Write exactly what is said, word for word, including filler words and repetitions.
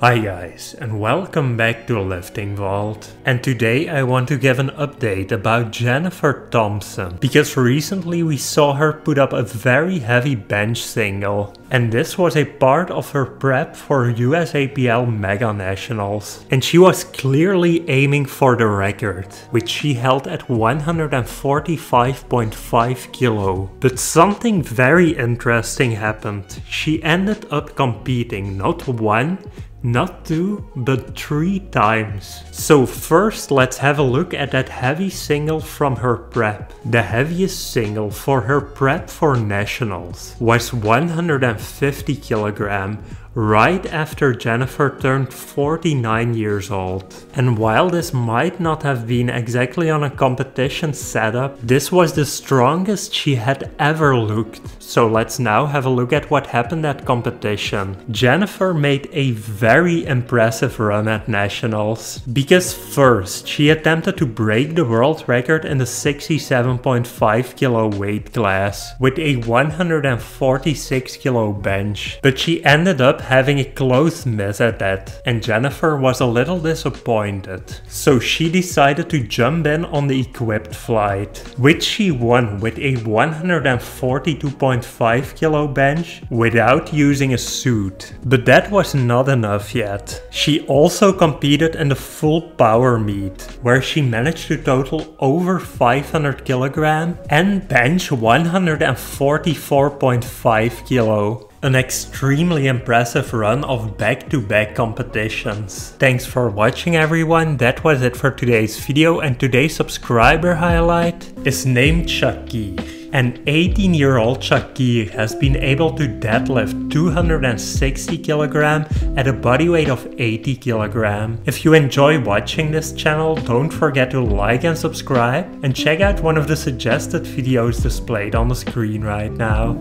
Hi guys, and welcome back to Lifting Vault. And today I want to give an update about Jennifer Thompson, because recently we saw her put up a very heavy bench single. And this was a part of her prep for U S A P L Mega Nationals. And she was clearly aiming for the record, which she held at one forty-five point five kilo. But something very interesting happened. She ended up competing not one, not two, but three times. So first let's have a look at that heavy single from her prep. The heaviest single for her prep for nationals was one hundred fifty kilogram, right after Jennifer turned forty-nine years old. And while this might not have been exactly on a competition setup, this was the strongest she had ever looked. So let's now have a look at what happened at competition. Jennifer made a very Very impressive run at nationals, because first she attempted to break the world record in the sixty-seven point five kilo weight class with a one forty-six kilo bench, but she ended up having a close miss at that, and Jennifer was a little disappointed. So she decided to jump in on the equipped flight, which she won with a one forty-two point five kilo bench without using a suit. But that was not enough yet. She also competed in the full power meet, where she managed to total over five hundred kilogram and bench one forty-four point five kilo. An extremely impressive run of back-to-back competitions. Thanks for watching everyone, that was it for today's video, and today's subscriber highlight is named Shakir. An eighteen year old Shakir has been able to deadlift two hundred sixty kilogram at a body weight of eighty kilogram. If you enjoy watching this channel, don't forget to like and subscribe, and check out one of the suggested videos displayed on the screen right now.